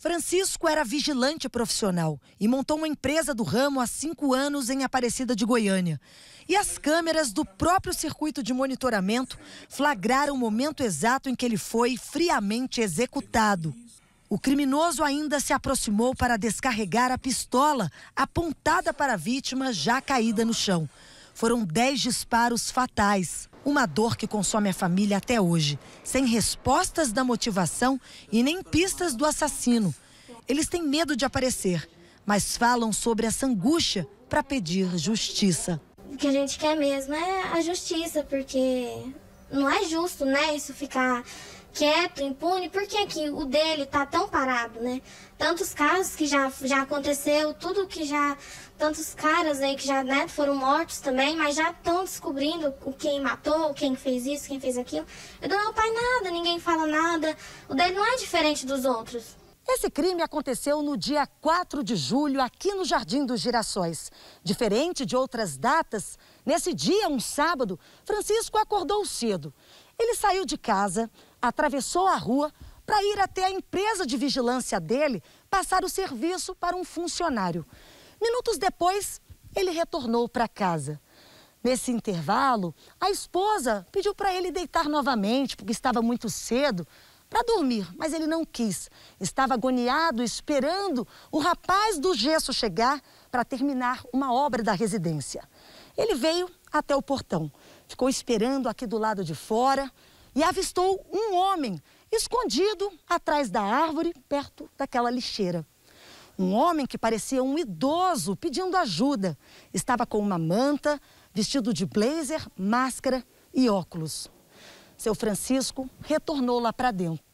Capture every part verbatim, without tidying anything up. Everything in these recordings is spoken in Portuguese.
Francisco era vigilante profissional e montou uma empresa do ramo há cinco anos em Aparecida de Goiânia. E as câmeras do próprio circuito de monitoramento flagraram o momento exato em que ele foi friamente executado. O criminoso ainda se aproximou para descarregar a pistola apontada para a vítima já caída no chão. Foram dez disparos fatais, uma dor que consome a família até hoje, sem respostas da motivação e nem pistas do assassino. Eles têm medo de aparecer, mas falam sobre essa angústia para pedir justiça. O que a gente quer mesmo é a justiça, porque não é justo, né, isso ficar quieto, impune. Por que que o dele tá tão parado, né? Tantos casos que já, já aconteceu, tudo que já... Tantos caras aí que já, né, foram mortos também, mas já estão descobrindo quem matou, quem fez isso, quem fez aquilo. Eu não, pai, nada, ninguém fala nada. O dele não é diferente dos outros. Esse crime aconteceu no dia quatro de julho, aqui no Jardim dos Girassóis. Diferente de outras datas, nesse dia, um sábado, Francisco acordou cedo. Ele saiu de casa, atravessou a rua para ir até a empresa de vigilância dele passar o serviço para um funcionário. Minutos depois, ele retornou para casa. Nesse intervalo, a esposa pediu para ele deitar novamente, porque estava muito cedo, para dormir, mas ele não quis. Estava agoniado, esperando o rapaz do gesso chegar para terminar uma obra da residência. Ele veio até o portão, ficou esperando aqui do lado de fora e avistou um homem escondido atrás da árvore, perto daquela lixeira. Um homem que parecia um idoso pedindo ajuda. Estava com uma manta, vestido de blazer, máscara e óculos. Seu Francisco retornou lá para dentro.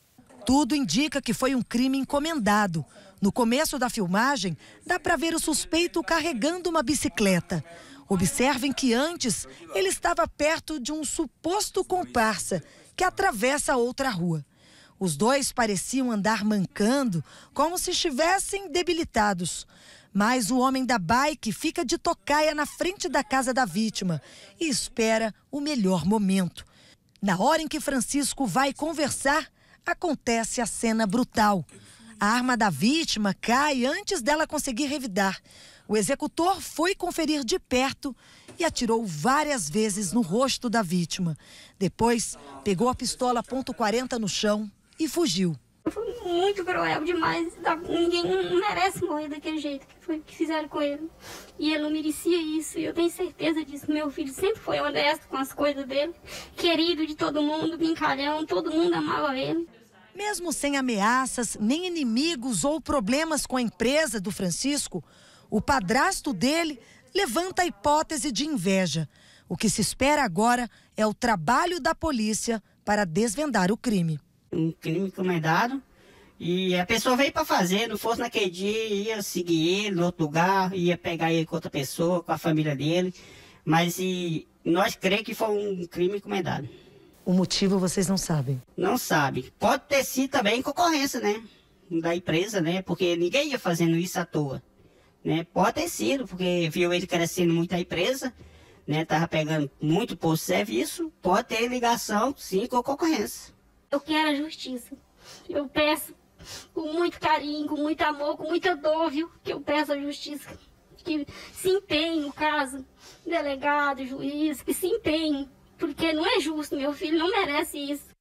Tudo indica que foi um crime encomendado. No começo da filmagem, dá para ver o suspeito carregando uma bicicleta. Observem que antes ele estava perto de um suposto comparsa que atravessa outra rua. Os dois pareciam andar mancando, como se estivessem debilitados. Mas o homem da bike fica de tocaia na frente da casa da vítima e espera o melhor momento. Na hora em que Francisco vai conversar, acontece a cena brutal. A arma da vítima cai antes dela conseguir revidar. O executor foi conferir de perto e atirou várias vezes no rosto da vítima. Depois, pegou a pistola ponto quarenta no chão e fugiu. Foi muito cruel demais. Ninguém merece morrer daquele jeito que, foi, que fizeram com ele. E ele não merecia isso. E eu tenho certeza disso. Meu filho sempre foi honesto com as coisas dele. Querido de todo mundo, brincalhão, todo mundo amava ele. Mesmo sem ameaças, nem inimigos ou problemas com a empresa do Francisco, o padrasto dele levanta a hipótese de inveja. O que se espera agora é o trabalho da polícia para desvendar o crime. Um crime encomendado e a pessoa veio para fazer, não fosse naquele dia, ia seguir ele no outro lugar, ia pegar ele com outra pessoa, com a família dele, mas e, nós cremos que foi um crime encomendado. O motivo vocês não sabem? Não sabem. Pode ter sido também concorrência, né, da empresa, né, porque ninguém ia fazendo isso à toa, né, pode ter sido, porque viu ele crescendo muito a empresa, né, tava pegando muito por serviço, pode ter ligação, sim, com concorrência. Eu quero a justiça. Eu peço com muito carinho, com muito amor, com muita dor, viu? Que eu peço a justiça. Que se empenhe no caso, delegado, juiz, que se empenhe. Porque não é justo, meu filho não merece isso.